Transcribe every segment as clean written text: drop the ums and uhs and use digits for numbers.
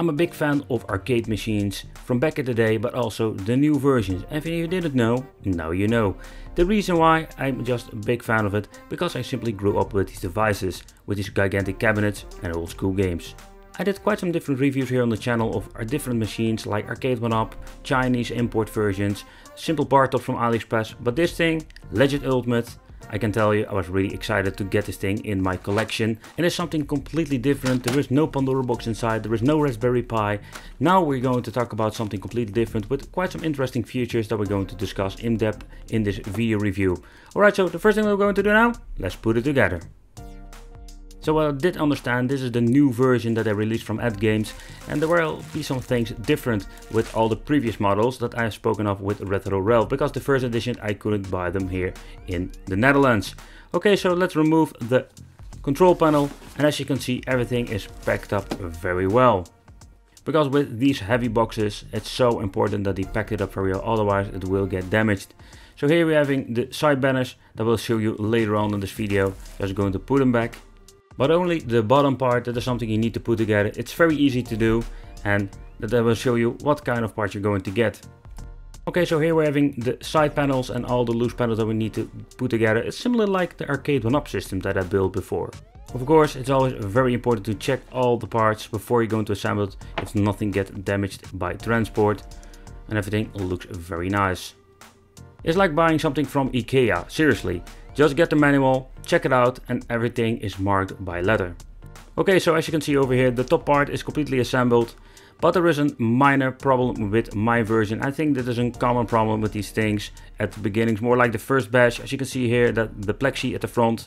I'm a big fan of arcade machines from back in the day, but also the new versions. And if you didn't know, now you know. The reason why I'm just a big fan of it, because I simply grew up with these devices, with these gigantic cabinets and old school games. I did quite some different reviews here on the channel of our different machines like Arcade One Up, Chinese import versions, simple bar top from AliExpress, but this thing, Legend Ultimate, I can tell you, I was really excited to get this thing in my collection. And it's something completely different. There is no Pandora box inside, there is no Raspberry Pi. Now we're going to talk about something completely different with quite some interesting features that we're going to discuss in depth in this video review. Alright, so the first thing we're going to do now, let's put it together. So what I did understand, this is the new version that they released from At Games, and there will be some things different with all the previous models that I have spoken of with Retro Rail, because the first edition I couldn't buy them here in the Netherlands. Okay, so let's remove the control panel, and as you can see, everything is packed up very well. Because with these heavy boxes, it's so important that they packed it up very well, otherwise it will get damaged. So here we're having the side banners that we'll show you later on in this video. Just going to put them back. But only the bottom part, that is something you need to put together. It's very easy to do, and that I will show you what kind of parts you're going to get. Okay, so here we're having the side panels and all the loose panels that we need to put together. It's similar like the Arcade One Up system that I built before. Of course, it's always very important to check all the parts before you're going to assemble it, if nothing gets damaged by transport, and everything looks very nice. It's like buying something from IKEA, seriously. Just get the manual, check it out, and everything is marked by letter. Okay, so as you can see over here, the top part is completely assembled, but there is a minor problem with my version. I think that is a common problem with these things at the beginnings, more like the first batch. As you can see here, that the plexi at the front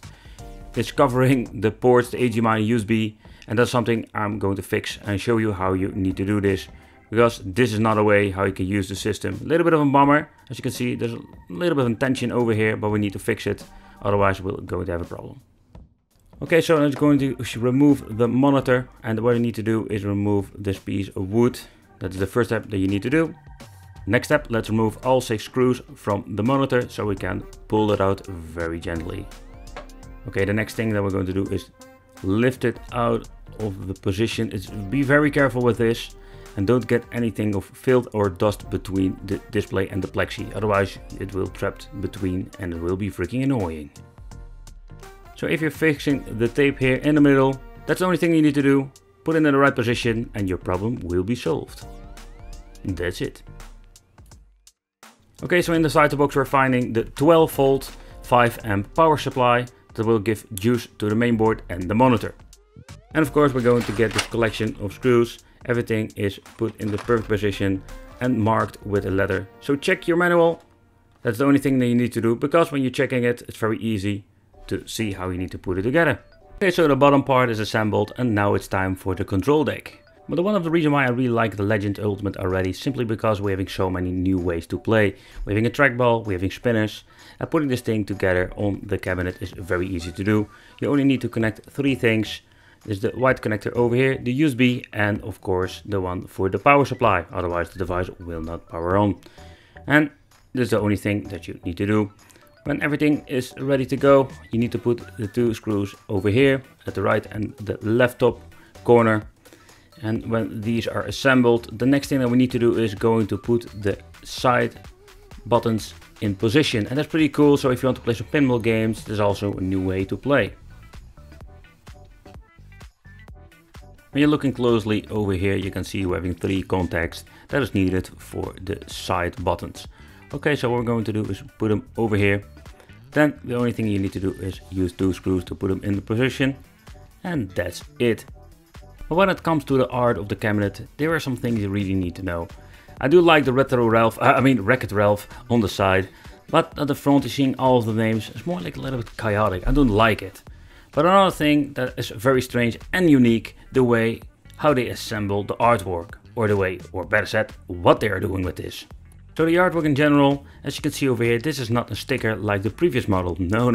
is covering the ports, the HDMI and USB, and that's something I'm going to fix and show you how you need to do this. Because this is not a way how you can use the system. A little bit of a bummer, as you can see, there's a little bit of tension over here, but we need to fix it, otherwise we're going to have a problem. Okay, so I'm just going to remove the monitor, and what you need to do is remove this piece of wood. That's the first step that you need to do. Next step, let's remove all 6 screws from the monitor, so we can pull it out very gently. Okay, the next thing that we're going to do is lift it out of the position. Be very careful with this. And don't get anything of filth or dust between the display and the plexi, otherwise it will trapped between and it will be freaking annoying. So if you're fixing the tape here in the middle, that's the only thing you need to do. Put it in the right position and your problem will be solved. And that's it. Okay, so inside the box we're finding the 12-volt 5-amp power supply that will give juice to the mainboard and the monitor. And of course we're going to get this collection of screws. Everything is put in the perfect position and marked with a letter. So check your manual. That's the only thing that you need to do, because when you're checking it, it's very easy to see how you need to put it together. Okay, so the bottom part is assembled, and now it's time for the control deck. But one of the reasons why I really like the Legend Ultimate already, simply because we're having so many new ways to play. We're having a trackball, we're having spinners, and putting this thing together on the cabinet is very easy to do. You only need to connect 3 things. There's the white connector over here, the USB, and of course the one for the power supply, otherwise the device will not power on. And this is the only thing that you need to do. When everything is ready to go, you need to put the 2 screws over here at the right and the left top corner. And when these are assembled, the next thing that we need to do is going to put the side buttons in position. And that's pretty cool, so if you want to play some pinball games, there's also a new way to play. When you're looking closely over here, you can see we're having 3 contacts that is needed for the side buttons. Okay, so what we're going to do is put them over here. Then the only thing you need to do is use 2 screws to put them in the position, and that's it. But when it comes to the art of the cabinet, there are some things you really need to know. I do like the Wreck-It Ralph on the side, but at the front you're seeing all of the names. It's more like a little bit chaotic. I don't like it. But another thing that is very strange and unique, the way how they assemble the artwork, or the way, or better said, what they are doing with this. So the artwork in general, as you can see over here, this is not a sticker like the previous model. No.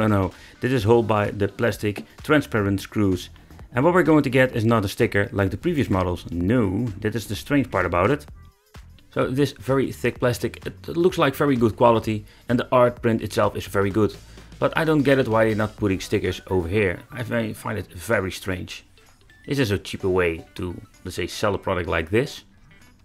This is held by the plastic transparent screws. And what we're going to get is not a sticker like the previous models. No, that is the strange part about it. So this very thick plastic, it looks like very good quality, and the art print itself is very good. But I don't get it why they're not putting stickers over here. I find it very strange. This is a cheaper way to, let's say, sell a product like this.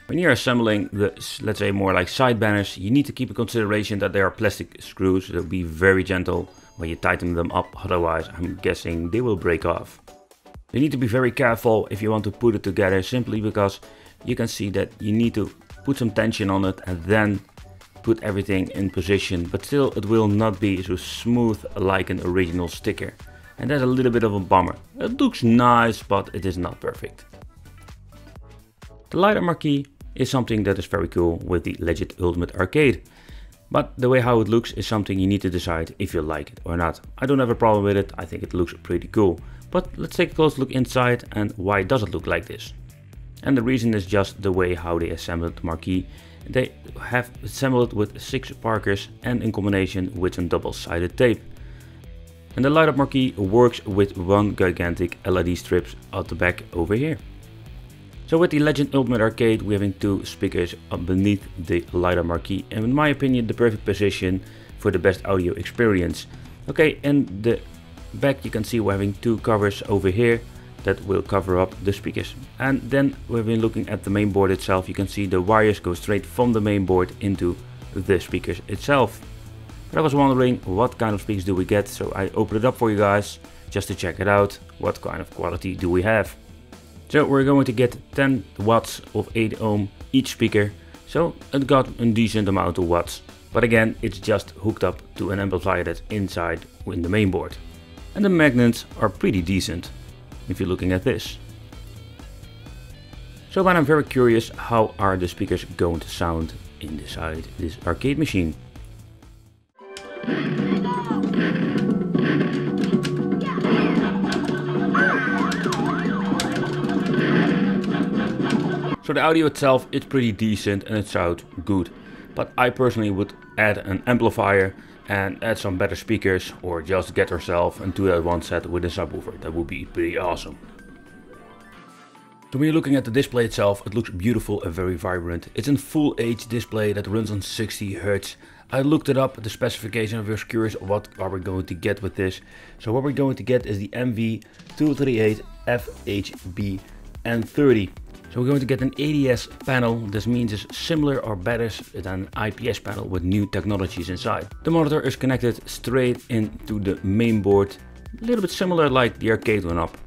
When you're assembling the, let's say, more like side banners, you need to keep in consideration that they are plastic screws. They'll be very gentle when you tighten them up, otherwise I'm guessing they will break off. You need to be very careful if you want to put it together, simply because you can see that you need to put some tension on it and then put everything in position, but still it will not be so smooth like an original sticker. And that's a little bit of a bummer. It looks nice, but it is not perfect. The LiDAR marquee is something that is very cool with the Legend Ultimate Arcade. But the way how it looks is something you need to decide if you like it or not. I don't have a problem with it, I think it looks pretty cool. But let's take a close look inside and why does it look like this. And the reason is just the way how they assembled the marquee. They have assembled with 6 markers and in combination with some double-sided tape. And the light-up marquee works with one gigantic LED strip at the back over here. So with the Legend Ultimate Arcade, we are having 2 speakers up beneath the LiDAR marquee, and in my opinion the perfect position for the best audio experience. Okay, in the back you can see we're having 2 covers over here that will cover up the speakers. And then we've been looking at the main board itself, you can see the wires go straight from the main board into the speakers itself. But I was wondering what kind of speakers do we get, so I opened it up for you guys just to check it out, what kind of quality do we have. So we're going to get 10 watts of 8 ohm each speaker, so it got a decent amount of watts. But again, it's just hooked up to an amplifier that's inside in the main board. And the magnets are pretty decent, if you're looking at this. So but I'm very curious, how are the speakers going to sound inside this arcade machine? So the audio itself is pretty decent and it sounds good, but I personally would add an amplifier and add some better speakers, or just get yourself into that one set with a subwoofer. That would be pretty awesome. So when you're looking at the display itself, it looks beautiful and very vibrant. It's a full HD display that runs on 60 Hz. I looked it up, the specification, I was curious what are we going to get with this. So what we're going to get is the MV238FHB-N30. So we're going to get an ADS panel. This means it's similar or better than an IPS panel with new technologies inside. The monitor is connected straight into the main board, a little bit similar like the Arcade One Up.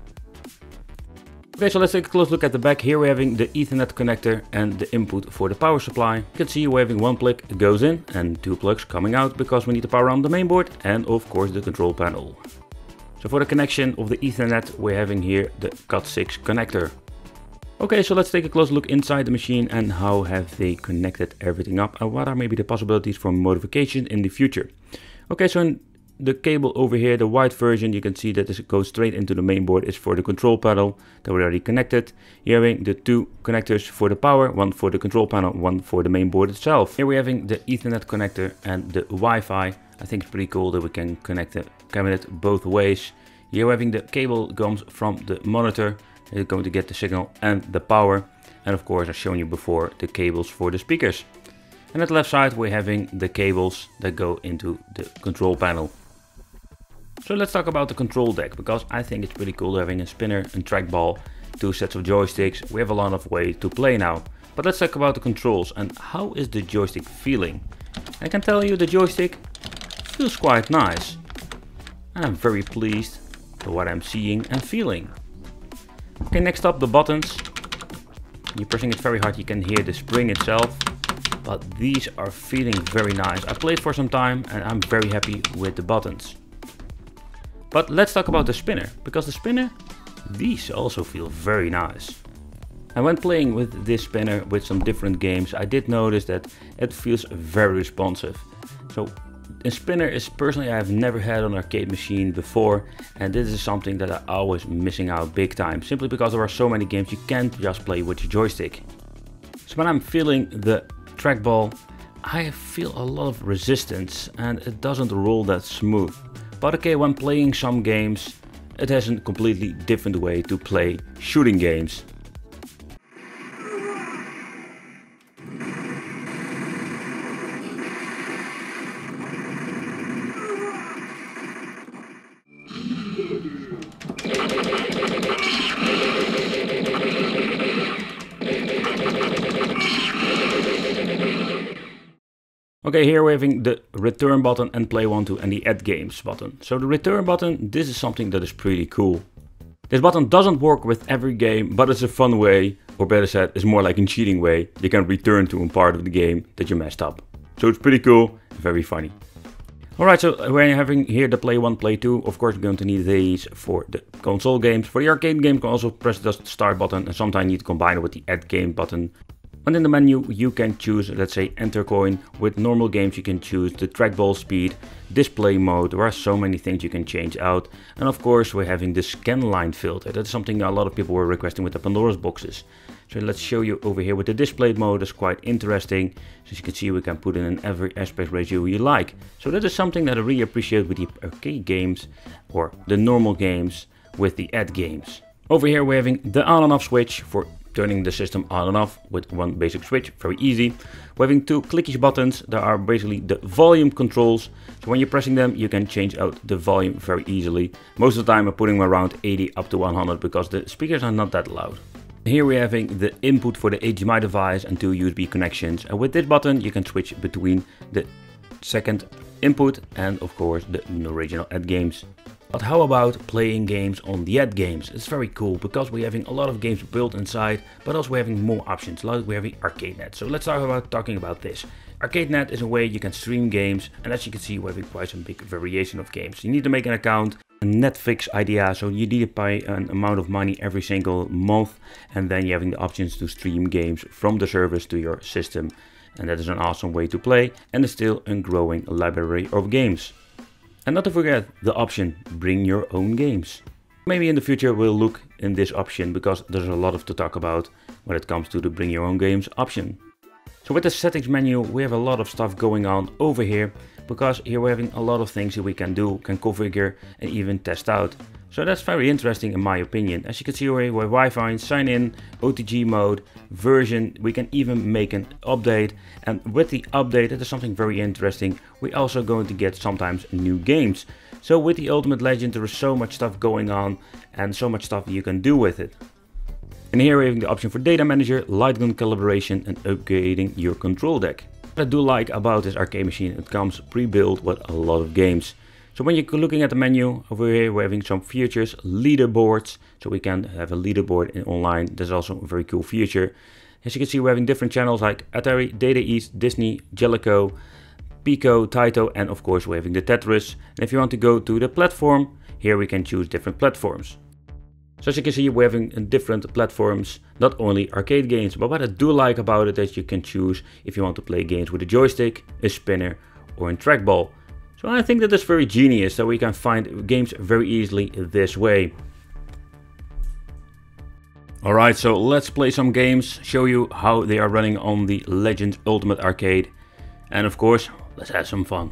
Okay, so let's take a close look at the back. Here we're having the Ethernet connector and the input for the power supply. You can see we're having one plug that goes in and 2 plugs coming out, because we need to power on the main board and of course the control panel. So for the connection of the Ethernet, we're having here the COT6 connector. Okay, so let's take a close look inside the machine and how have they connected everything up and what are maybe the possibilities for modification in the future. Okay, so in the cable over here, the white version, you can see that this goes straight into the main board, is for the control panel that we already connected. Here we're having the 2 connectors for the power, one for the control panel, one for the main board itself. Here we're having the Ethernet connector and the Wi-Fi. I think it's pretty cool that we can connect the cabinet both ways. Here we're having the cable comes from the monitor. You're going to get the signal and the power, and of course I've shown you before the cables for the speakers. And at the left side we're having the cables that go into the control panel. So let's talk about the control deck, because I think it's pretty cool having a spinner and trackball, 2 sets of joysticks. We have a lot of way to play now. But let's talk about the controls and how is the joystick feeling. I can tell you the joystick feels quite nice, and I'm very pleased with what I'm seeing and feeling. Okay, next up the buttons. You're pressing it very hard, you can hear the spring itself, but these are feeling very nice. I played for some time and I'm very happy with the buttons. But let's talk about the spinner, because the spinner, these also feel very nice. And when playing with this spinner with some different games, I did notice that it feels very responsive. So a spinner is personally I have never had on an arcade machine before, and this is something that I always missing out big time, simply because there are so many games you can't just play with your joystick. So when I'm feeling the trackball, I feel a lot of resistance and it doesn't roll that smooth. But okay, when playing some games, it has a completely different way to play shooting games. Okay, here we're having the return button and play 1, 2 and the add games button. So the return button, this is something that is pretty cool. This button doesn't work with every game, but it's a fun way, or better said, it's more like a cheating way. You can return to a part of the game that you messed up. So it's pretty cool, very funny. Alright, so we're having here the play 1, play 2. Of course, we're going to need these for the console games. For the arcade game, you can also press the start button, and sometimes you need to combine it with the add game button. And in the menu, you can choose, let's say, enter coin. With normal games, you can choose the trackball speed, display mode. There are so many things you can change out. And of course, we're having the scan line filter. That's something a lot of people were requesting with the Pandora's boxes. So let's show you over here with the display mode. It's quite interesting. As you can see, we can put in every aspect ratio you like. So that is something that I really appreciate with the arcade games, or the normal games with the ad games. Over here, we're having the on and off switch for turning the system on and off with one basic switch, very easy. We're having two clicky buttons. There are basically the volume controls. So when you're pressing them, you can change out the volume very easily. Most of the time I'm putting them around 80 up to 100 because the speakers are not that loud. Here we're having the input for the HDMI device and two USB connections. And with this button, you can switch between the second input and of course the original ad games. But how about playing games on the ad games? It's very cool because we're having a lot of games built inside, but also we're having more options, like we're having ArcadeNet. So let's talk about this. ArcadeNet is a way you can stream games, and as you can see, we're having quite some big variation of games. You need to make an account, a Netflix idea, so you need to pay an amount of money every single month, and then you're having the options to stream games from the service to your system. And that is an awesome way to play, and it's still a growing library of games. And not to forget the option, bring your own games. Maybe in the future we'll look in this option because there's a lot to talk about when it comes to the bring your own games option. So with the settings menu, we have a lot of stuff going on over here because here we're having a lot of things that we can do, can configure and even test out. So that's very interesting in my opinion. As you can see here, we have Wi-Fi, sign in, OTG mode, version. We can even make an update. And with the update, it is something very interesting. We're also going to get sometimes new games. So with the Ultimate Legend, there is so much stuff going on and so much stuff you can do with it. And here we have the option for data manager, light gun calibration and upgrading your control deck. What I do like about this arcade machine, it comes pre-built with a lot of games. So when you're looking at the menu, over here we're having some features, leaderboards, so we can have a leaderboard in online. There's also a very cool feature. As you can see, we're having different channels like Atari, Data East, Disney, Jellico, Pico, Taito, and of course we're having the Tetris. And if you want to go to the platform, here we can choose different platforms. So as you can see, we're having different platforms, not only arcade games, but what I do like about it is you can choose if you want to play games with a joystick, a spinner, or a trackball. So I think that is very genius that we can find games very easily this way. Alright, so let's play some games, show you how they are running on the Legend Ultimate Arcade. And of course, let's have some fun.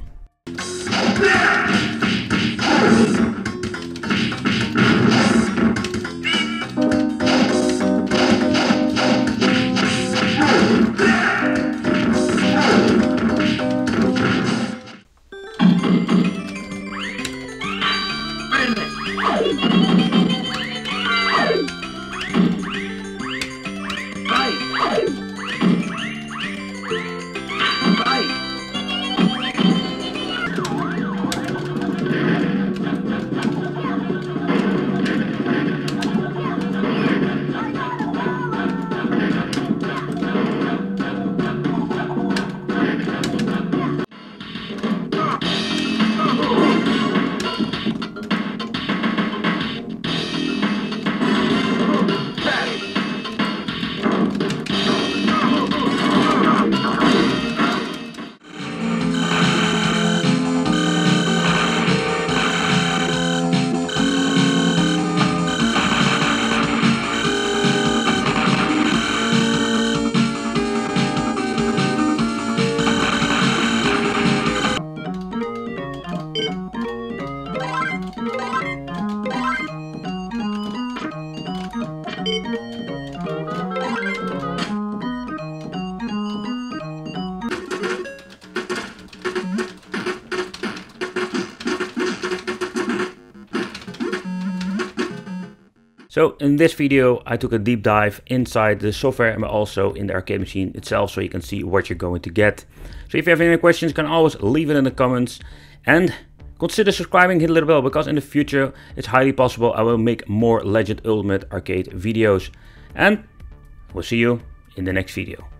So in this video, I took a deep dive inside the software and also in the arcade machine itself, so you can see what you're going to get. So if you have any questions, you can always leave it in the comments, and consider subscribing, hit the little bell, because in the future, it's highly possible I will make more Legend Ultimate arcade videos. And we'll see you in the next video.